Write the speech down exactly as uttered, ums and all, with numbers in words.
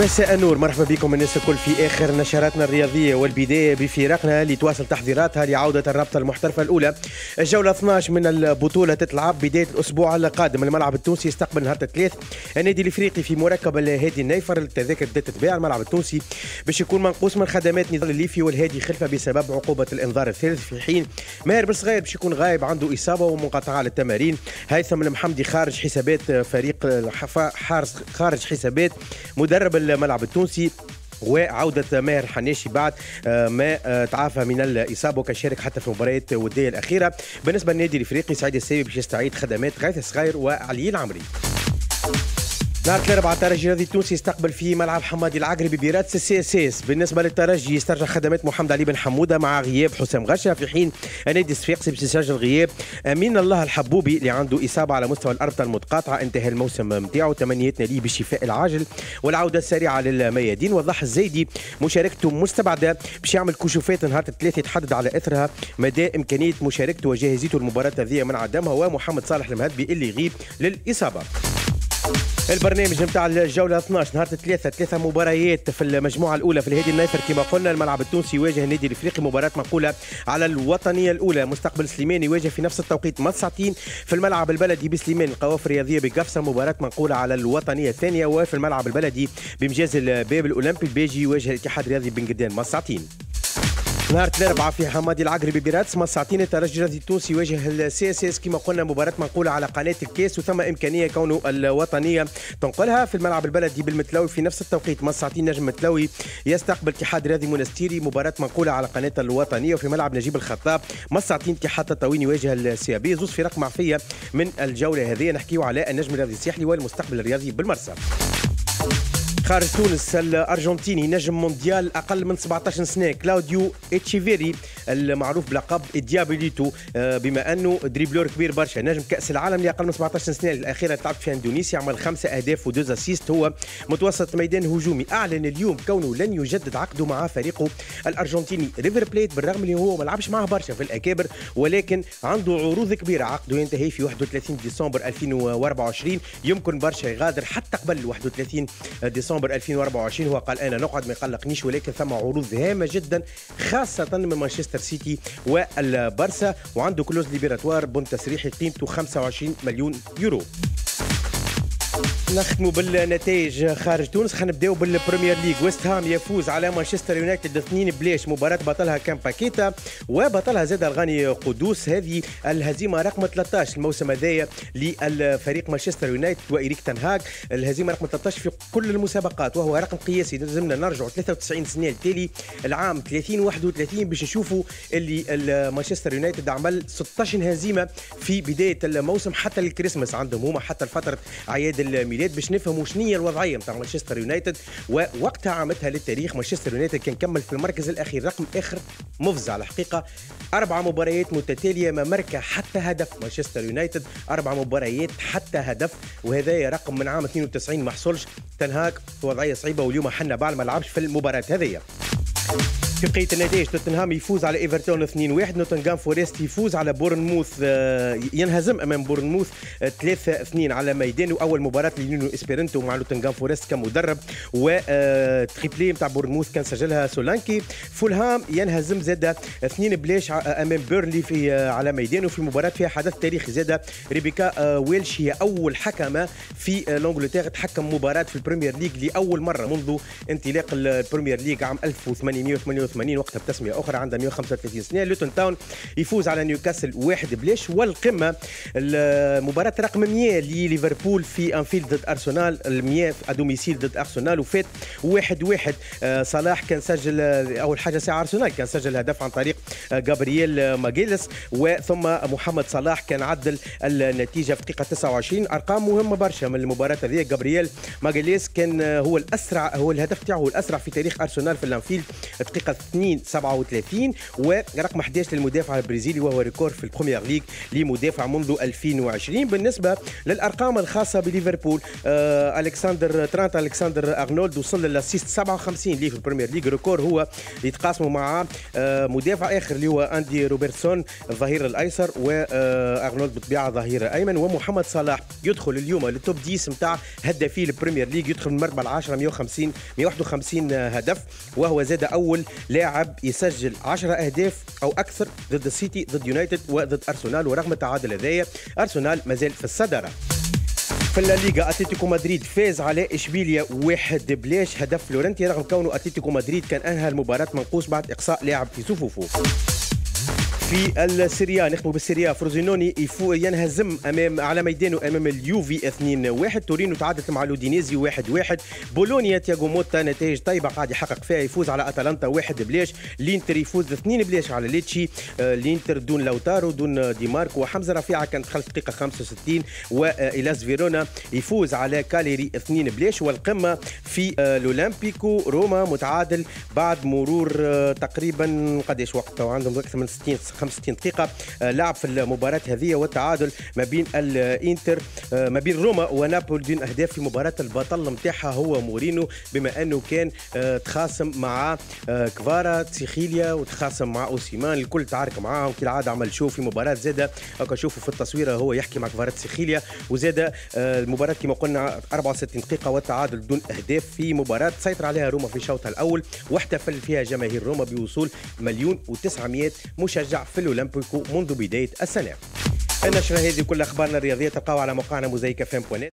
مساء النور، مرحبا بكم الناس الكل في اخر نشراتنا الرياضيه، والبدايه بفرقنا اللي تواصل تحضيراتها لعوده الرابطه المحترفه الاولى. الجوله اثناعش من البطوله تتلعب بدايه الاسبوع القادم. الملعب التونسي يستقبل نهار الثلاث النادي الافريقي في مركب الهادي النيفر. التذاكر بدات تتباع. الملعب التونسي باش يكون منقوص من خدمات نضال الليفي والهادي خلفه بسبب عقوبه الانذار الثالث، في حين ماهر بالصغير باش يكون غايب عنده اصابه ومنقطعه للتمارين. هيثم المحمدي خارج حسابات فريق حارس، خارج حسابات مدرب الملعب التونسي، وعودة ماهر حناشي بعد ما تعافى من الإصابة وكشارك حتى في المباريات الودية الأخيرة. بالنسبة للنادي الإفريقي سعيد السيبي باش يستعيد خدمات غيث الصغير وعلي العمري. نهار الأربعاء الترجي الرياضي التونسي يستقبل في ملعب حمادي العقربي براتس السي اس اس. بالنسبة للترجي يسترجع خدمات محمد علي بن حمودة مع غياب حسام غشة، في حين النادي الصفاقسي باش يسجل غياب أمين الله الحبوبي اللي عنده إصابة على مستوى الأربطة المتقاطعة. انتهى الموسم نتاعو، تمنياتنا ليه بالشفاء العاجل والعودة السريعة للميادين. والضح الزيدي مشاركته مستبعدة باش يعمل كشوفات نهار الثلاثة يتحدد على إثرها مدى إمكانية مشاركته وجاهزيته المباراة هذه من عدمها، ومحمد صالح المهدبي اللي غيب للإصابة. البرنامج نتاع الجوله اثناعش نهار الثلاثاء ثلاثه مباريات في المجموعه الاولى. في الهادي النيفر كما قلنا الملعب التونسي يواجه النادي الافريقي، مباراه مقوله على الوطنيه الاولى. مستقبل سليمان يواجه في نفس التوقيت مساعتين في الملعب البلدي بسليمان. القوافل الرياضيه بقفصه مباراه مقوله على الوطنيه الثانيه. وفي الملعب البلدي بمجاز الباب الاولمبي الباجي يواجه الاتحاد الرياضي بن قدان مساعتين. نهار الاربعاء في حمادي العقربي براتس ما ساعتين الترجي الرياضي التونسي يواجه السي اس اس كما قلنا، مباراه منقوله على قناه الكاس وثم امكانيه كونه الوطنيه تنقلها. في الملعب البلدي بالمتلاوي في نفس التوقيت ما ساعتين نجم متلاوي يستقبل اتحاد رياضي منستيري، مباراه منقوله على قناه الوطنيه. وفي ملعب نجيب الخطاب ما ساعتين اتحاد تطاوين يواجه السيابي. زوز فرق معفيه من الجوله هذه نحكيو على النجم الرياضي الساحلي والمستقبل الرياضي بالمرسى. خارج تونس الارجنتيني نجم مونديال اقل من سبعطاش سنه كلاوديو اتشيفيري المعروف بلقب ديابليتو، بما انه دريبلور كبير برشا، نجم كاس العالم لاقل من سبعطاش سنه الاخيره تلعب في اندونيسيا، عمل خمسه اهداف ودوز اسيست. هو متوسط ميدان هجومي. اعلن اليوم كونه لن يجدد عقده مع فريقه الارجنتيني ريفر بليت، بالرغم اللي هو ما لعبش معه برشا في الاكابر، ولكن عنده عروض كبيره. عقده ينتهي في واحد وثلاثين ديسمبر ألفين وأربعة وعشرين، يمكن برشا يغادر حتى قبل واحد وثلاثين ديسمبر ألفين وأربعة وعشرين. هو قال انا نقعد ما يقلقنيش، ولكن ثم عروض هامه جدا خاصه من مانشستر سيتي والبرسا، وعنده كلوز ليبيراتوار بون تسريحي قيمته خمسة وعشرين مليون يورو. نختموا بالنتائج خارج تونس. حنبداو بالبريمير ليغ. ويست هام يفوز على مانشستر يونايتد اثنين بلاش، مباراه بطلها كان باكيتا وبطلها زاد الغاني قدوس. هذه الهزيمه رقم ثلاثطاش الموسم هذايا للفريق مانشستر يونايتد وإريك تنهاج، الهزيمه رقم ثلاثطاش في كل المسابقات، وهو رقم قياسي. لازمنا نرجعوا ثلاثة وتسعين سنه لتالي العام ثلاثين واحد وثلاثين باش نشوفوا اللي مانشستر يونايتد عمل ستطاش هزيمه في بدايه الموسم حتى الكريسماس عندهم هما، حتى فتره اعياد الميلاد، باش نفهموا شنو هي الوضعيه نتاع مانشستر يونايتد ووقتها عامتها للتاريخ. مانشستر يونايتد كان كمل في المركز الاخير، رقم اخر مفزع الحقيقه، اربع مباريات متتاليه ما مركا حتى هدف. مانشستر يونايتد اربع مباريات حتى هدف، وهذا رقم من عام اثنين وتسعين ما حصلش. تنهاك في وضعيه صعيبه، واليوم حنا بعد ما لعبش في المباراه هذه. في بقية النتائج توتنهام يفوز على ايفرتون اثنين واحد، نوتنغهام فورست يفوز على بورنموث، ينهزم امام بورنموث ثلاثة اثنين على ميدانه، اول مباراة ليونو اسبيرنتو مع نوتنغهام فورست كمدرب، وتريبلي نتاع بورنموث كان سجلها سولانكي. فولهام ينهزم زاده اثنين بلاش امام بيرلي في على ميدانه في مباراة فيها حدث تاريخي، زاده ريبيكا ويلش هي اول حكمة في لانجلتير تحكم مباراة في البريمير ليج لأول مرة منذ انطلاق البريمير ليج عام ألف وثمانمائة وثمانية وثمانين، وقتها بتسمية أخرى عندها مائة وخمسة وثلاثين سنة. لوتون تاون يفوز على نيوكاسل واحد بلاش. والقمة المباراة رقم مية لليفربول في أنفيلد ضد أرسنال، المية أدوميسيل ضد أرسنال وفات واحد واحد. آه صلاح كان سجل أول حاجة ساعة أرسنال، كان سجل هدف عن طريق آه جابرييل آه ماغيلس، وثم محمد صلاح كان عدل النتيجة في دقيقة تسعة وعشرين. أرقام مهمة برشا من المباراة هذه. جابرييل ماغيلس كان آه هو الأسرع، هو الهدف تاعه الأسرع في تاريخ أرسنال في الأنفيلد، دقيقة اثنين سبعة وثلاثين ورقم احد عشر للمدافع البرازيلي، وهو ريكور في البريمير ليغ لمدافع منذ ألفين وعشرين. بالنسبه للارقام الخاصه بليفربول، آه الكسندر ترانت الكسندر ارنولد وصل للاسيست سبعة وخمسين ليه في البريمير ليغ، ريكور هو يتقاسموا مع آه مدافع اخر اللي هو اندي روبرتسون الظهير الايسر، وارنولد بطبيعه ظهير ايمن. ومحمد صلاح يدخل اليوم للتوب عشرة نتاع هدافي البريمير ليغ، يدخل من المرتبه العاشره مئة وخمسين مئة وواحد وخمسين هدف، وهو زاد اول لاعب يسجل عشرة اهداف او اكثر ضد السيتي ضد يونايتد وضد ارسنال. ورغم التعادل هذايا ارسنال مازال في الصداره. في الليغا اتلتيكو مدريد فاز على اشبيليا واحد بلاش هدف فلورنتي، رغم كونه اتلتيكو مدريد كان انهى المباراه منقوص بعد اقصاء لاعب في صفوفه. في السيريا نختموا بالسيريا، فروزينوني ينهزم امام على ميدانه امام اليوفي اثنين واحد، تورينو تعادلت مع لودينيزي واحد واحد، بولونيا تياغو موتا نتائج طيبه قاعد يحقق فيها يفوز على اتلانتا واحد بلاش، الانتر يفوز اثنين بلاش على ليتشي، الانتر دون لاوتارو دون دي ماركو وحمزه رفيعه كانت دخلت دقيقه خمسة وستين، والاس فيرونا يفوز على كاليري اثنين بلاش. والقمه في الاولمبيكو روما متعادل بعد مرور تقريبا قداش وقت عندهم اكثر من ستين خمسة وستين دقيقة لعب في المباراة هذه، والتعادل ما بين الانتر ما بين روما ونابولي دون اهداف في مباراة البطل نتاعها هو مورينو، بما انه كان تخاصم مع كفارا تسيخيليا وتخاصم مع اوسيمان، الكل تعارك معاهم كالعادة، عمل شو في مباراة زادة هكا شوفوا في التصويرة هو يحكي مع كفارا تسيخيليا، وزادة المباراة كما قلنا أربعة وستين دقيقة والتعادل دون اهداف في مباراة سيطر عليها روما في شوطها الأول، واحتفل فيها جماهير روما بوصول مليون وتسعمائة مشجع في الأولمبيكو منذ بداية السنة. النشرة هذه كل أخبارنا الرياضية تلقاوها على موقعنا مزيكا فام بوانات.